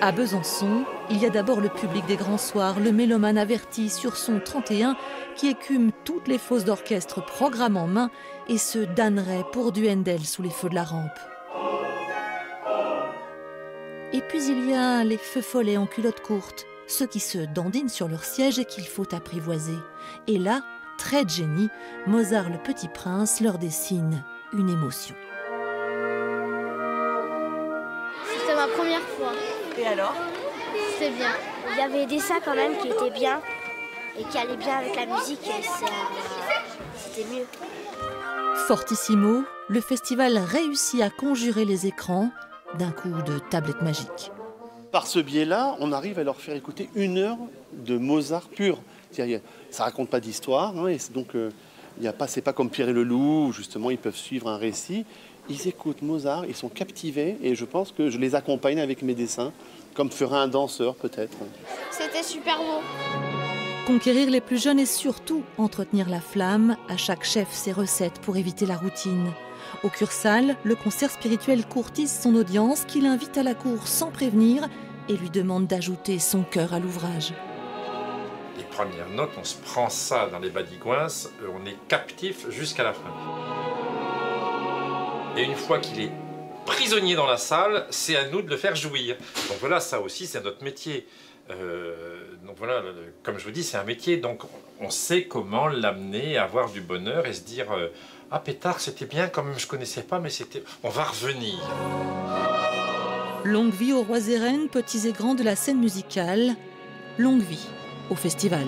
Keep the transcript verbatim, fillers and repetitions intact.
À Besançon, il y a d'abord le public des grands soirs, le mélomane averti sur son trente et un qui écume toutes les fosses d'orchestre programme en main et se damnerait pour du Händel sous les feux de la rampe. Et puis il y a les feux follets en culotte courte, ceux qui se dandinent sur leur siège et qu'il faut apprivoiser. Et là, trait de génie, Mozart le Petit Prince leur dessine une émotion. C'était ma première fois. Et alors? C'était bien. Il y avait des sacs quand même qui étaient bien et qui allaient bien avec la musique. C'était mieux. Fortissimo, le festival réussit à conjurer les écrans d'un coup de tablette magique. Par ce biais-là, on arrive à leur faire écouter une heure de Mozart pur. C'est-à-dire, ça raconte pas d'histoire, hein, et donc euh, il y a pas, c'est pas comme Pierre et le Loup où justement ils peuvent suivre un récit. Ils écoutent Mozart, ils sont captivés, et je pense que je les accompagne avec mes dessins, comme ferait un danseur peut-être. C'était super beau. Conquérir les plus jeunes et surtout entretenir la flamme, à chaque chef ses recettes pour éviter la routine. Au Cursal, le concert spirituel courtise son audience qu'il invite à la cour sans prévenir et lui demande d'ajouter son cœur à l'ouvrage. Les premières notes, on se prend ça dans les badigouins, on est captif jusqu'à la fin. Et une fois qu'il est prisonnier dans la salle, c'est à nous de le faire jouir. Donc voilà, ça aussi c'est notre métier. Euh, donc voilà, comme je vous dis, c'est un métier, donc on sait comment l'amener à avoir du bonheur et se dire euh, « Ah pétard, c'était bien, quand même je connaissais pas, mais c'était... on va revenir ». Longue vie aux rois et reines, petits et grands de la scène musicale, longue vie au festival.